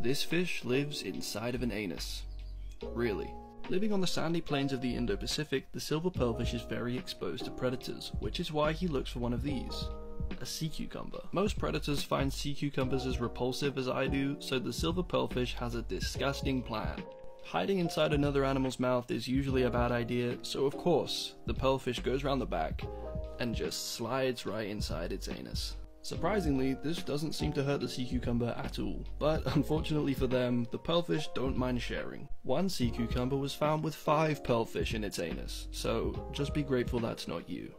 This fish lives inside of an anus. Really. Living on the sandy plains of the Indo-Pacific, the silver pearlfish is very exposed to predators, which is why he looks for one of these. A sea cucumber. Most predators find sea cucumbers as repulsive as I do, so the silver pearlfish has a disgusting plan. Hiding inside another animal's mouth is usually a bad idea, so of course, the pearlfish goes round the back and just slides right inside its anus. Surprisingly, this doesn't seem to hurt the sea cucumber at all, but unfortunately for them, the pearlfish don't mind sharing. One sea cucumber was found with 5 pearlfish in its anus, so just be grateful that's not you.